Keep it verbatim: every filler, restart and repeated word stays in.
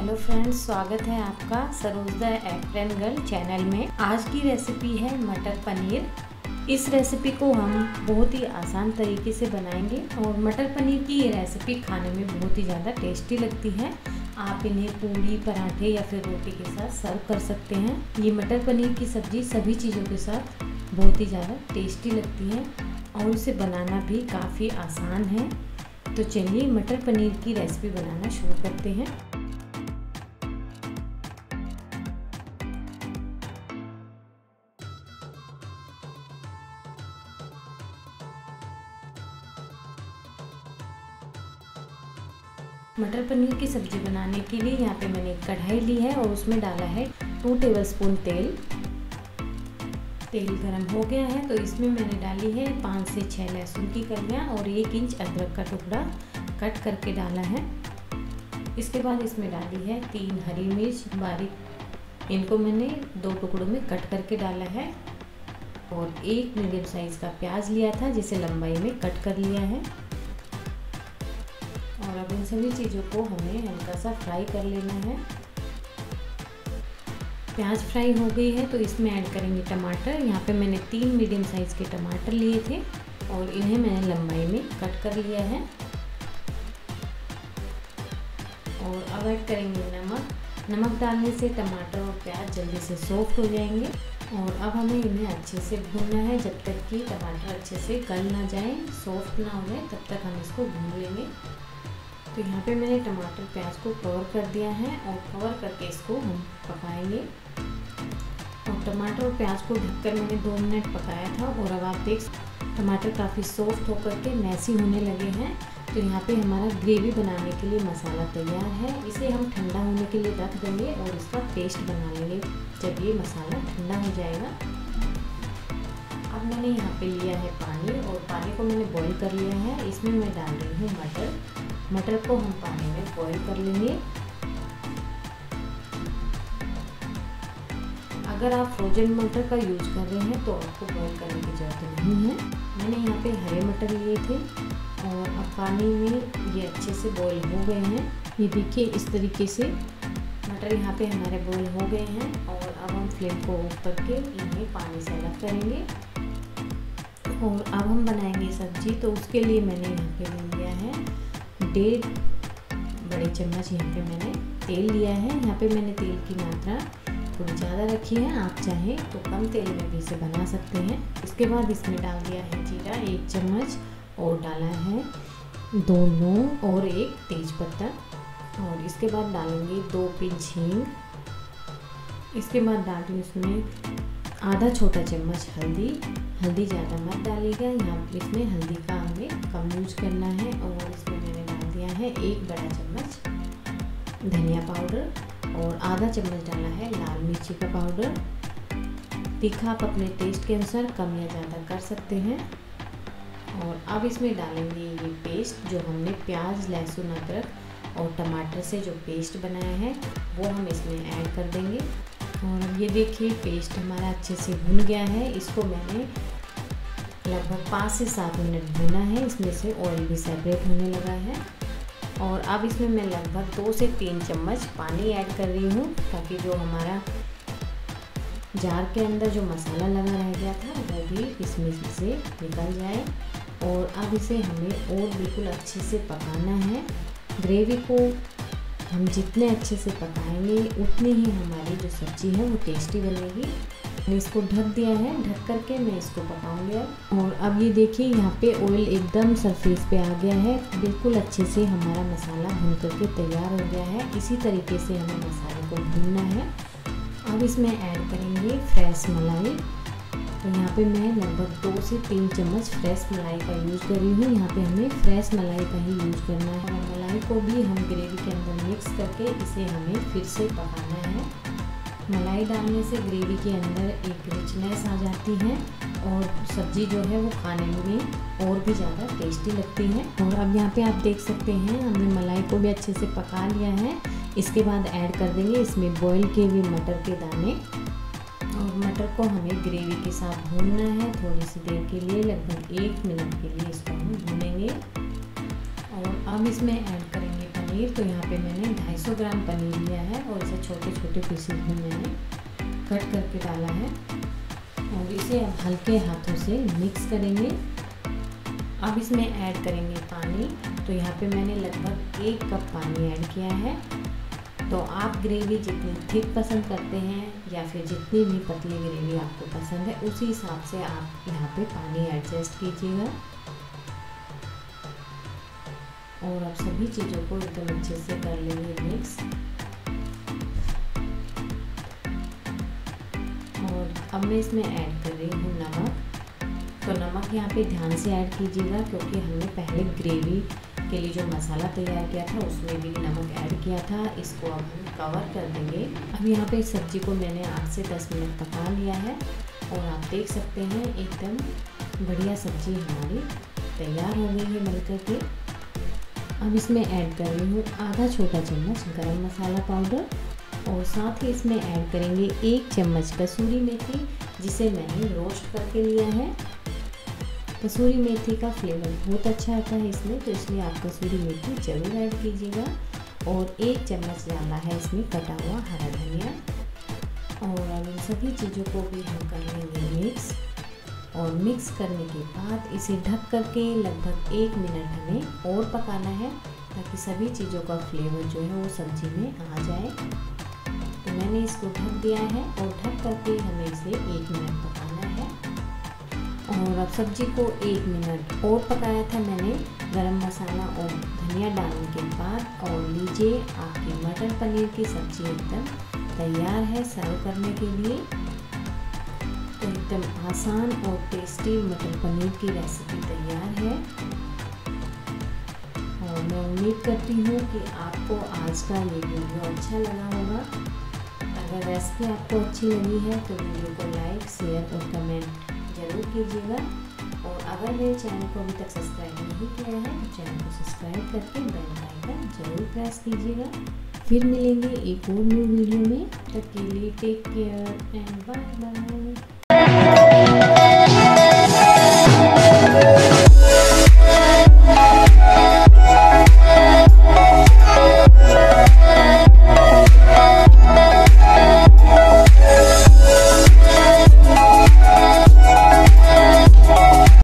Hello friends, स्वागत है आपका Saroj the apron girl channel में। आज की रेसिपी है मटर पनीर। इस रेसिपी को हम बहुत ही आसान तरीके से बनाएंगे और मटर पनीर की ये रेसिपी खाने में बहुत ही ज़्यादा टेस्टी लगती है। आप इन्हें पूरी, पराठे या फिर रोटी के साथ सर्व कर सकते हैं। ये मटर पनीर की सब्ज़ी सभी चीज़ों के साथ बहुत ही ज़्यादा टेस्टी लगती है और इसे बनाना भी काफ़ी आसान है। तो चलिए मटर पनीर की रेसिपी बनाना शुरू करते हैं। मटर पनीर की सब्जी बनाने के लिए यहाँ पे मैंने एक कढ़ाई ली है और उसमें डाला है टू टेबलस्पून तेल। तेल गरम हो गया है तो इसमें मैंने डाली है पाँच से छः लहसुन की कलियाँ और एक इंच अदरक का टुकड़ा कट करके डाला है। इसके बाद इसमें डाली है तीन हरी मिर्च बारीक, इनको मैंने दो टुकड़ों में कट करके डाला है और एक मीडियम साइज़ का प्याज लिया था जिसे लंबाई में कट कर लिया है। और अब इन सभी चीज़ों को हमें हल्का सा फ्राई कर लेना है। प्याज फ्राई हो गई है तो इसमें ऐड करेंगे टमाटर। यहाँ पे मैंने तीन मीडियम साइज़ के टमाटर लिए थे और इन्हें मैंने लंबाई में कट कर लिया है। और अब ऐड करेंगे नमक। नमक डालने से टमाटर और प्याज जल्दी से सॉफ्ट हो जाएंगे। और अब हमें इन्हें अच्छे से भूनना है जब तक कि टमाटर अच्छे से गल ना जाए, सॉफ्ट ना हो जाए, तब तक हम इसको भून लेंगे। तो यहाँ पे मैंने टमाटर प्याज को कवर कर दिया है और कवर करके इसको हम पकाएंगे। और टमाटर और प्याज को ढककर मैंने दो मिनट पकाया था और अब आप देख टमाटर काफ़ी सॉफ्ट होकर के मैसी होने लगे हैं। तो यहाँ पे हमारा ग्रेवी बनाने के लिए मसाला तैयार है। इसे हम ठंडा होने के लिए रख देंगे और इसका पेस्ट बना लेंगे जब ये मसाला ठंडा हो जाएगा। अब मैंने यहाँ पे लिया है पानी और पानी को मैंने बॉईल कर लिया है। इसमें मैं डाल रही हूँ मटर। मटर को हम पानी में बॉईल कर लेंगे। अगर आप फ्रोजन मटर का यूज कर रहे हैं तो आपको बॉईल करने की जरूरत नहीं है। मैंने यहाँ पे हरे मटर लिए थे और अब पानी में ये अच्छे से बॉईल हो गए हैं। ये देखिए, इस तरीके से मटर यहाँ पे हमारे बॉईल हो गए हैं। और अब हम फ्लेम को ऑफ करके इन्हें पानी से अलग करेंगे और अब हम बनाएंगे सब्जी। तो उसके लिए मैंने यहाँ पे ले लिया है डेढ़ बड़े चम्मच यहाँ पे मैंने तेल लिया है। यहाँ पे मैंने तेल की मात्रा थोड़ी ज़्यादा रखी है, आप चाहें तो कम तेल में भी इसे बना सकते हैं। इसके बाद इसमें डाल दिया है जीरा एक चम्मच और डाला है दो लौंग और एक तेज़पत्ता। और इसके बाद डालेंगे दो पिंच हींग। इसके बाद डाल दूँ इसमें आधा छोटा चम्मच हल्दी। हल्दी ज़्यादा मत डालिएगा, यहाँ इसमें हल्दी का हमें कम यूज करना है। और इसमें मैंने डाल दिया है एक बड़ा चम्मच धनिया पाउडर और आधा चम्मच डाला है लाल मिर्ची का पाउडर। तीखा आप अपने टेस्ट के अनुसार कम या ज़्यादा कर सकते हैं। और अब इसमें डालेंगे ये पेस्ट जो हमने प्याज, लहसुन, अदरक और टमाटर से जो पेस्ट बनाया है वो हम इसमें ऐड कर देंगे। और ये देखिए पेस्ट हमारा अच्छे से भुन गया है। इसको मैंने लगभग पाँच से सात मिनट भुना है। इसमें से ऑयल भी सेपरेट होने लगा है। और अब इसमें मैं लगभग दो से तीन चम्मच पानी ऐड कर रही हूँ ताकि जो हमारा जार के अंदर जो मसाला लगा रह गया था वो भी इसमें से निकल जाए। और अब इसे हमें और बिल्कुल अच्छे से पकाना है। ग्रेवी को हम जितने अच्छे से पकाएंगे उतनी ही हमारी जो सब्ज़ी है वो टेस्टी बनेगी। मैंने इसको ढक दिया है, ढक करके मैं इसको पकाऊंगी। और अब ये देखिए यहाँ पे ऑयल एकदम सरफेस पे आ गया है। बिल्कुल अच्छे से हमारा मसाला भून करके तैयार हो गया है। इसी तरीके से हमें मसाले को भूनना है। अब इसमें ऐड करेंगे फ्रेश मलाई। तो यहाँ पे मैं लगभग दो से तीन चम्मच फ्रेश मलाई का यूज़ कर रही हूँ। यहाँ पे हमें फ्रेश मलाई का ही यूज़ करना है। और मलाई को भी हम ग्रेवी के अंदर मिक्स करके इसे हमें फिर से पकाना है। मलाई डालने से ग्रेवी के अंदर एक रिचनेस आ जाती है और सब्ज़ी जो है वो खाने में और भी ज़्यादा टेस्टी लगती है। और अब यहाँ पे आप देख सकते हैं हमने मलाई को भी अच्छे से पका लिया है। इसके बाद ऐड कर देंगे इसमें बॉईल किए हुए मटर के दाने। और मटर को हमें ग्रेवी के साथ भूनना है थोड़ी सी देर के लिए, लगभग एक मिनट के लिए इसको हम भूनेंगे। और अब इसमें ऐड करेंगे पनीर, तो यहाँ पे मैंने दो सौ पचास ग्राम पनीर लिया है और इसे छोटे छोटे पीसेस में मैंने कट करके डाला है और इसे अब हल्के हाथों से मिक्स करेंगे। अब इसमें ऐड करेंगे पानी, तो यहाँ पे मैंने लगभग एक कप पानी ऐड किया है। तो आप ग्रेवी जितनी थिक पसंद करते हैं या फिर जितनी भी पतली ग्रेवी आपको पसंद है, उसी हिसाब से आप यहाँ पे पानी एडजस्ट कीजिएगा। और आप सभी चीज़ों को एकदम अच्छे से कर लेंगे मिक्स। और अब मैं इसमें ऐड कर रही हूँ नमक, तो नमक यहाँ पे ध्यान से ऐड कीजिएगा क्योंकि हमने पहले ग्रेवी के लिए जो मसाला तैयार किया था उसमें भी नमक ऐड किया था। इसको अब हम कवर कर देंगे। अब यहाँ पे सब्जी को मैंने आठ से दस मिनट पका लिया है और आप देख सकते हैं एकदम बढ़िया सब्जी हमारी तैयार हो गई है मिलकर के। अब इसमें ऐड कर रही हूँ आधा छोटा चम्मच गरम मसाला पाउडर और साथ ही इसमें ऐड करेंगे एक चम्मच कसूरी मेथी, जिसे मैंने रोस्ट करके लिया है। कसूरी मेथी का फ्लेवर बहुत अच्छा आता है इसमें, तो इसलिए आप कसूरी मेथी जरूर ऐड कीजिएगा। और एक चम्मच डाला है इसमें कटा हुआ हरा धनिया। और अब इन सभी चीज़ों को भी हम कर लेंगे मिक्स। और मिक्स करने के बाद इसे ढक करके लगभग एक मिनट हमें और पकाना है ताकि सभी चीज़ों का फ्लेवर जो है वो सब्जी में आ जाए। तो मैंने इसको ढक दिया है और ढक करके हमें इसे एक मिनट पकाना है। और अब सब्जी को एक मिनट और पकाया था मैंने गरम मसाला और धनिया डालने के बाद। और लीजिए, आपकी मटर पनीर की सब्जी एकदम तैयार है सर्व करने के लिए। एकदम आसान और टेस्टी मटर पनीर की रेसिपी तैयार है। और मैं उम्मीद करती हूँ कि आपको आज का ये वीडियो अच्छा लगा होगा। अगर रेसिपी आपको अच्छी लगी है तो वीडियो को लाइक, शेयर और कमेंट जरूर कीजिएगा। और अगर मेरे चैनल को अभी तक सब्सक्राइब नहीं किया है तो चैनल को सब्सक्राइब करके बेल आइकन जरूर प्रेस कीजिएगा। फिर मिलेंगे एक और न्यू वीडियो में, तब तक के लिए take care and bye bye.